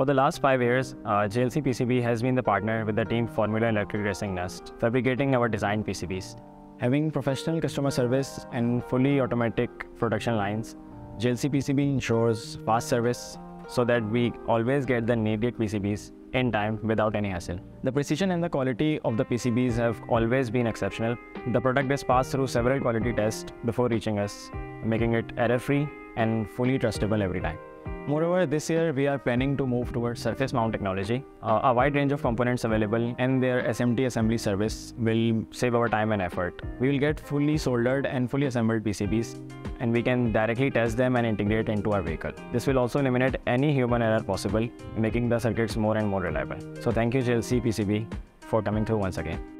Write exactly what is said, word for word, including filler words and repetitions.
For the last five years, uh, J L C P C B has been the partner with the team Formula Electric Racing N U S T, fabricating our design P C Bs. Having professional customer service and fully automatic production lines, J L C P C B ensures fast service so that we always get the needed P C Bs in time without any hassle. The precision and the quality of the P C Bs have always been exceptional. The product is passed through several quality tests before reaching us, making it error-free and fully trustable every time. Moreover, this year we are planning to move towards surface mount technology. Uh, a wide range of components available and their S M T assembly service will save our time and effort. We will get fully soldered and fully assembled P C Bs, and we can directly test them and integrate into our vehicle. This will also eliminate any human error possible, making the circuits more and more reliable. So thank you J L C P C B for coming through once again.